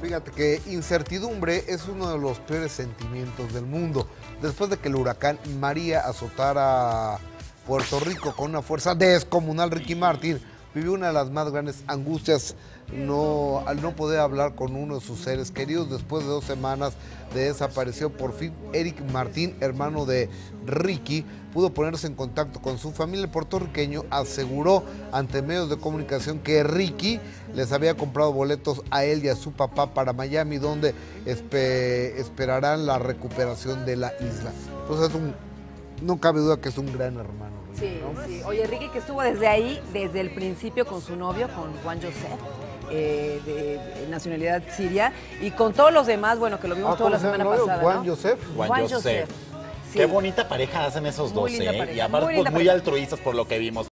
Fíjate que incertidumbre es uno de los peores sentimientos del mundo. Después de que el huracán María azotara Puerto Rico con una fuerza descomunal, Ricky Martin vivió una de las más grandes angustias al no poder hablar con uno de sus seres queridos. Después de 2 semanas de desapareció, por fin Eric Martin, hermano de Ricky, pudo ponerse en contacto con su familia. El puertorriqueño aseguró ante medios de comunicación que Ricky les había comprado boletos a él y a su papá para Miami, donde esperarán la recuperación de la isla. Entonces no cabe duda que es un gran hermano. Sí, sí. Oye, Ricky, que estuvo desde ahí, desde el principio con su novio, con Jwan Yosef, de nacionalidad siria, y con todos los demás, bueno, que lo vimos toda la semana pasada, ¿no? Jwan Yosef. Sí. Qué bonita pareja hacen esos dos, ¿eh? Y aparte, pues, muy altruistas por lo que vimos.